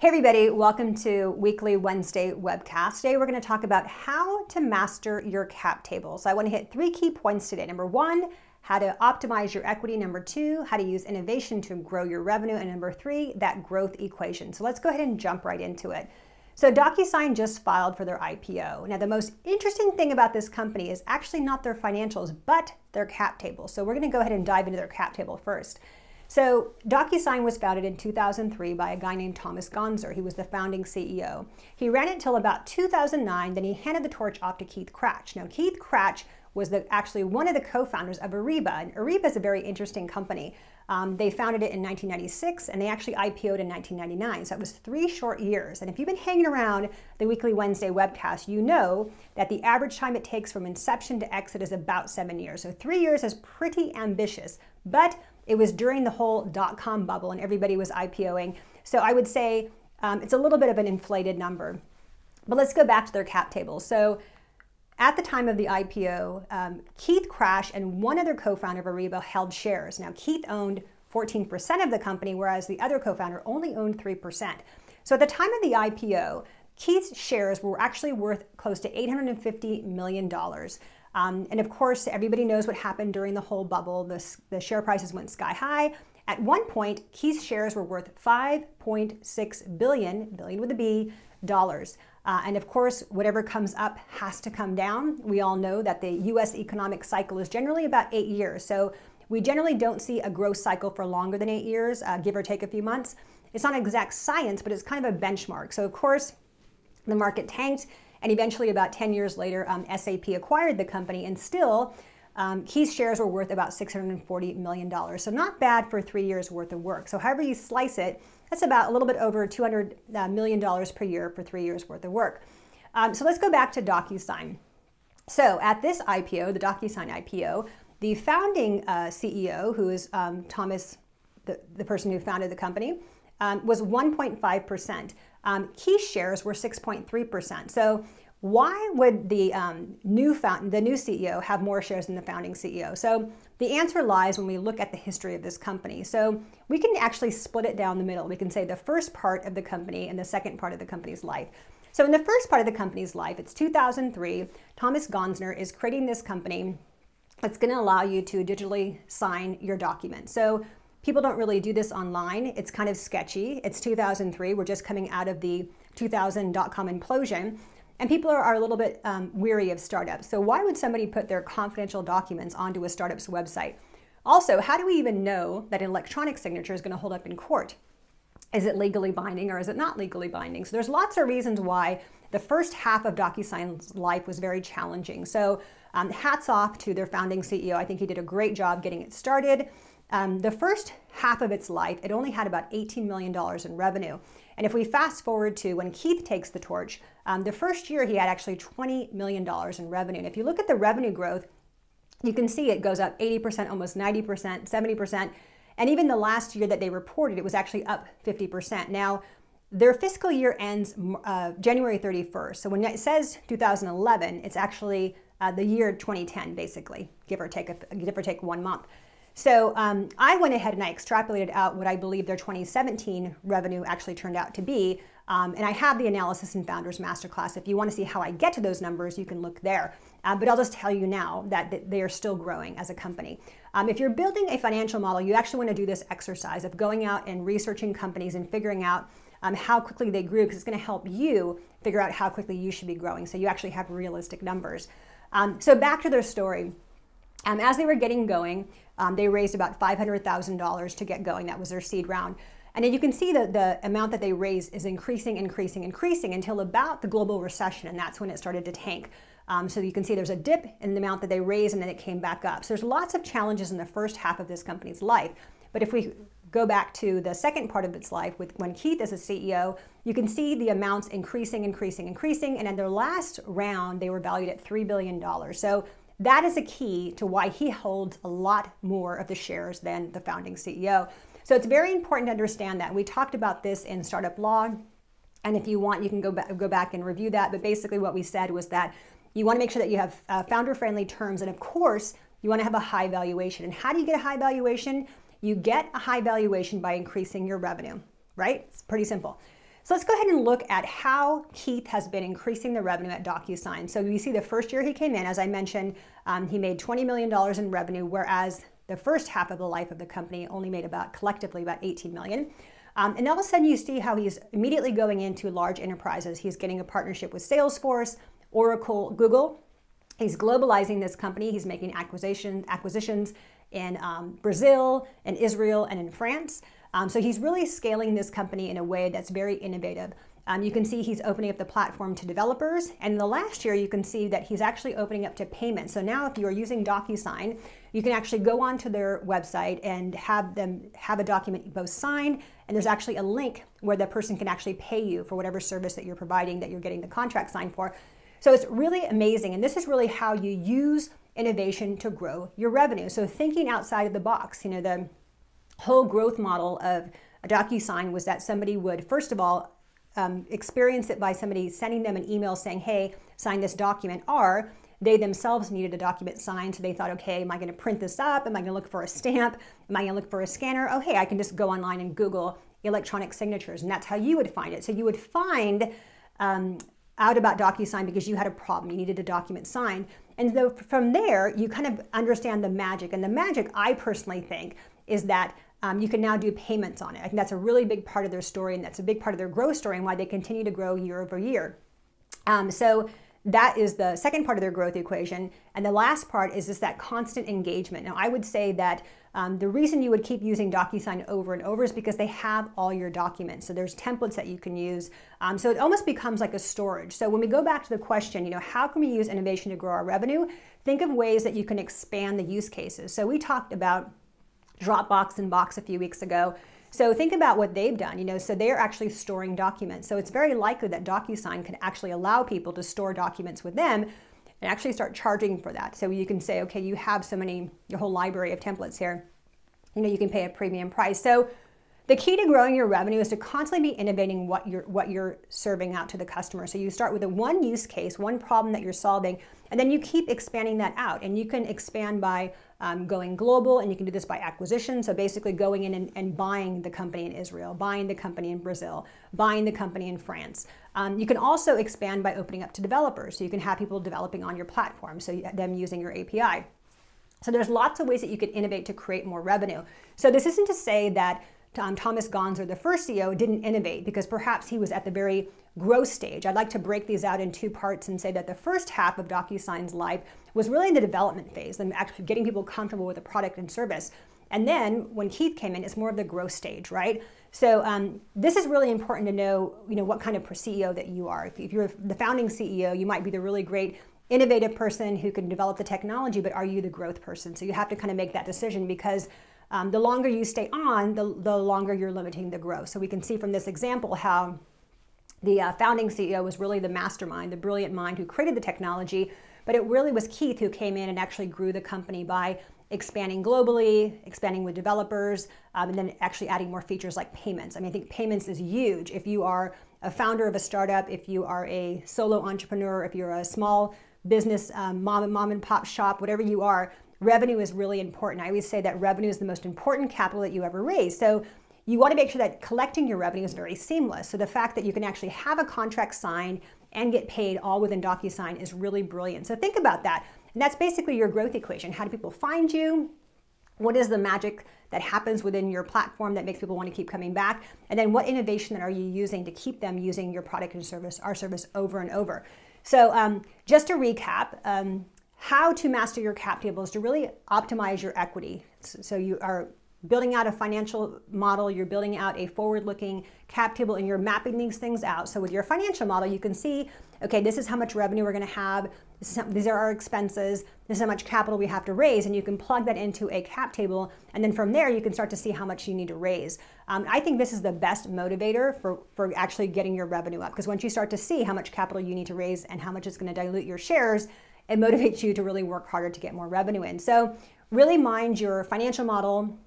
Hey everybody, welcome to Weekly Wednesday webcast. Today we're going to talk about how to master your cap table. So I want to hit three key points today. Number one, how to optimize your equity. Number two, how to use innovation to grow your revenue. And number three, that growth equation. So let's go ahead and jump right into it. So DocuSign just filed for their IPO. Now the most interesting thing about this company is actually not their financials, but their cap table. So we're going to go ahead and dive into their cap table first. So DocuSign was founded in 2003 by a guy named Thomas Gonser. He was the founding CEO. He ran it till about 2009, then he handed the torch off to Keith Krach. Now Keith Krach was actually one of the co-founders of Ariba, and Ariba is a very interesting company. They founded it in 1996, and they actually IPO'd in 1999, so it was 3 short years. And if you've been hanging around the Weekly Wednesday webcast, you know that the average time it takes from inception to exit is about 7 years. So 3 years is pretty ambitious, but it was during the whole dot-com bubble and everybody was IPOing. So I would say it's a little bit of an inflated number. But let's go back to their cap table. So at the time of the IPO, Keith Krach and one other co-founder of Ariba held shares. Now Keith owned 14% of the company, whereas the other co-founder only owned 3%. So at the time of the IPO, Keith's shares were actually worth close to $850 million. And of course, everybody knows what happened during the whole bubble. The share prices went sky high. At one point, Keith's shares were worth $5.6 billion, billion with a B, dollars. And of course, whatever comes up has to come down. We all know that the U.S. economic cycle is generally about 8 years. So we generally don't see a growth cycle for longer than 8 years, give or take a few months. It's not an exact science, but it's kind of a benchmark. So of course, the market tanked. And eventually, about 10 years later, SAP acquired the company, and still, Keith's shares were worth about $640 million. So not bad for 3 years worth of work. So however you slice it, that's about a little bit over $200 million per year for 3 years worth of work. So let's go back to DocuSign. So at this IPO, the DocuSign IPO, the founding CEO, who is Thomas, the person who founded the company, was 1.5%. Keith's shares were 6.3%. So why would the new CEO have more shares than the founding CEO? So the answer lies when we look at the history of this company. So we can actually split it down the middle. We can say the first part of the company and the second part of the company's life. So in the first part of the company's life, it's 2003. Thomas Gonser is creating this company that's going to allow you to digitally sign your documents. So people don't really do this online. It's kind of sketchy. It's 2003. We're just coming out of the 2000 dot-com implosion. And people are a little bit weary of startups. So why would somebody put their confidential documents onto a startup's website? Also, how do we even know that an electronic signature is going to hold up in court? Is it legally binding or is it not legally binding? So there's lots of reasons why the first half of DocuSign's life was very challenging. So hats off to their founding CEO. I think he did a great job getting it started. The first half of its life, it only had about $18 million in revenue. And if we fast forward to when Keith takes the torch, the first year he had actually $20 million in revenue. And if you look at the revenue growth, you can see it goes up 80%, almost 90%, 70%. And even the last year that they reported, it was actually up 50%. Now, their fiscal year ends January 31st. So when it says 2011, it's actually the year 2010, basically, give or take 1 month. So I went ahead and I extrapolated out what I believe their 2017 revenue actually turned out to be. And I have the analysis in Founders Masterclass. If you want to see how I get to those numbers, you can look there. But I'll just tell you now that they are still growing as a company. If you're building a financial model, you actually want to do this exercise of going out and researching companies and figuring out how quickly they grew, because it's going to help you figure out how quickly you should be growing so you actually have realistic numbers. So back to their story. As they were getting going, they raised about $500,000 to get going. That was their seed round. And then you can see that the amount that they raised is increasing until about the global recession, and that's when it started to tank. So you can see there's a dip in the amount that they raised, and then it came back up. So there's lots of challenges in the first half of this company's life. But if we go back to the second part of its life, when Keith is a CEO, you can see the amounts increasing. And at their last round, they were valued at $3 billion. So that is a key to why he holds a lot more of the shares than the founding CEO. So it's very important to understand that. We talked about this in Startup Log, and if you want, you can go back and review that. But basically what we said was that you want to make sure that you have founder-friendly terms, and of course, you want to have a high valuation. And how do you get a high valuation? You get a high valuation by increasing your revenue, right? It's pretty simple. So let's go ahead and look at how Keith has been increasing the revenue at DocuSign. So you see the first year he came in, as I mentioned, he made $20 million in revenue, whereas the first half of the life of the company only made collectively about $18 million. And all of a sudden you see how he's immediately going into large enterprises. He's getting a partnership with Salesforce, Oracle, Google. He's globalizing this company. He's making acquisitions in Brazil, in Israel, and in France. So he's really scaling this company in a way that's very innovative. You can see he's opening up the platform to developers. And in the last year, you can see that he's actually opening up to payments. So now if you are using DocuSign, you can actually go onto their website and have them have a document both signed, and there's actually a link where the person can actually pay you for whatever service that you're providing, that you're getting the contract signed for. So it's really amazing. And this is really how you use innovation to grow your revenue. So thinking outside of the box, you know, the whole growth model of DocuSign was that somebody would, first of all, experience it by somebody sending them an email saying, hey, sign this document, or they themselves needed a document signed. So they thought, okay, am I going to print this up? Am I going to look for a stamp? Am I going to look for a scanner? Oh, hey, I can just go online and Google electronic signatures. And that's how you would find it. So you would find out about DocuSign because you had a problem. You needed a document signed. And so from there, you kind of understand the magic. And the magic, I personally think, is that you can now do payments on it. I think that's a really big part of their story, and that's a big part of their growth story and why they continue to grow year over year. So that is the second part of their growth equation. And the last part is just that constant engagement. Now, I would say that the reason you would keep using DocuSign over and over is because they have all your documents. So there's templates that you can use. So it almost becomes like a storage. So when we go back to the question, you know, how can we use innovation to grow our revenue? Think of ways that you can expand the use cases. So we talked about Dropbox and Box a few weeks ago. So think about what they've done, you know, so they're actually storing documents. So it's very likely that DocuSign can actually allow people to store documents with them and actually start charging for that. So you can say, okay, you have so many, your whole library of templates here, you know, you can pay a premium price. So the key to growing your revenue is to constantly be innovating what you're serving out to the customer. So you start with a one use case, one problem that you're solving, and then you keep expanding that out. And you can expand by going global, and you can do this by acquisition. So basically going in and buying the company in Israel, buying the company in Brazil, buying the company in France. You can also expand by opening up to developers. So you can have people developing on your platform, so them using your API. So there's lots of ways that you can innovate to create more revenue. So this isn't to say that Thomas Gonser, the first CEO, didn't innovate, because perhaps he was at the very growth stage. I'd like to break these out in two parts and say that the first half of DocuSign's life was really in the development phase and actually getting people comfortable with the product and service. And then when Keith came in, it's more of the growth stage, right? So this is really important to know, you know, what kind of CEO that you are. If you're the founding CEO, you might be the really great innovative person who can develop the technology, but are you the growth person? So you have to kind of make that decision, because the longer you stay on, the longer you're limiting the growth. So we can see from this example how the founding CEO was really the mastermind, the brilliant mind who created the technology, but it really was Keith who came in and actually grew the company by expanding globally, expanding with developers, and then actually adding more features like payments. I mean, I think payments is huge. If you are a founder of a startup, if you are a solo entrepreneur, if you're a small business mom and pop shop, whatever you are, revenue is really important. I always say that revenue is the most important capital that you ever raise. So you want to make sure that collecting your revenue is very seamless. So the fact that you can actually have a contract signed and get paid all within DocuSign is really brilliant. So think about that. And that's basically your growth equation. How do people find you? What is the magic that happens within your platform that makes people want to keep coming back? And then what innovation are you using to keep them using your product and service, our service, over and over? So just to recap, how to master your cap table is to really optimize your equity. So you are building out a financial model, you're building out a forward-looking cap table, and you're mapping these things out. So with your financial model, you can see, okay, this is how much revenue we're going to have, these are our expenses, this is how much capital we have to raise, and you can plug that into a cap table, and then from there you can start to see how much you need to raise. I think this is the best motivator for actually getting your revenue up, because once you start to see how much capital you need to raise and how much it's going to dilute your shares, it motivates you to really work harder to get more revenue in. So really mind your financial model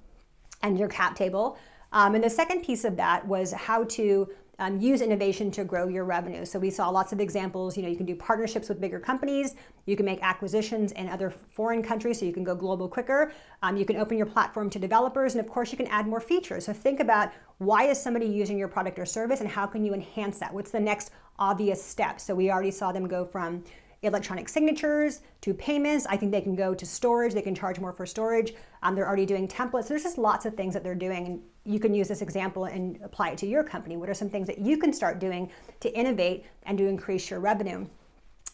and your cap table. And the second piece of that was how to use innovation to grow your revenue. So we saw lots of examples. You can do partnerships with bigger companies. You can make acquisitions in other foreign countries, so you can go global quicker. You can open your platform to developers, and of course, you can add more features. So think about, why is somebody using your product or service, and how can you enhance that? What's the next obvious step? So we already saw them go from electronic signatures to payments. I think they can go to storage. They can charge more for storage. They're already doing templates. There's just lots of things that they're doing. And you can use this example and apply it to your company. What are some things that you can start doing to innovate and to increase your revenue?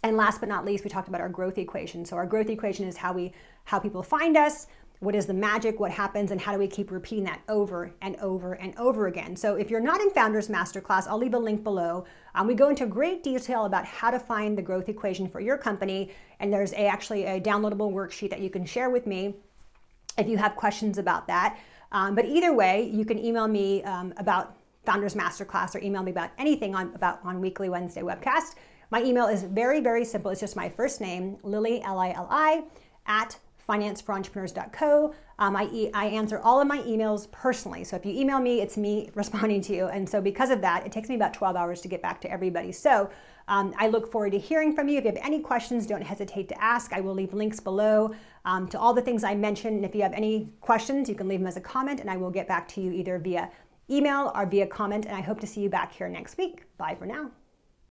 And last but not least, we talked about our growth equation. So our growth equation is how people find us, what is the magic, what happens, and how do we keep repeating that over and over and over again? So if you're not in Founders Masterclass, I'll leave a link below. We go into great detail about how to find the growth equation for your company, and there's actually a downloadable worksheet that you can share with me if you have questions about that. But either way, you can email me about Founders Masterclass, or email me about anything on Weekly Wednesday webcast. My email is very, very simple. It's just my first name, Lily, Lili, at financeforentrepreneurs.co. I answer all of my emails personally. So if you email me, it's me responding to you. And so because of that, it takes me about 12 hours to get back to everybody. So I look forward to hearing from you. If you have any questions, don't hesitate to ask. I will leave links below to all the things I mentioned. And if you have any questions, you can leave them as a comment, and I will get back to you either via email or via comment. And I hope to see you back here next week. Bye for now.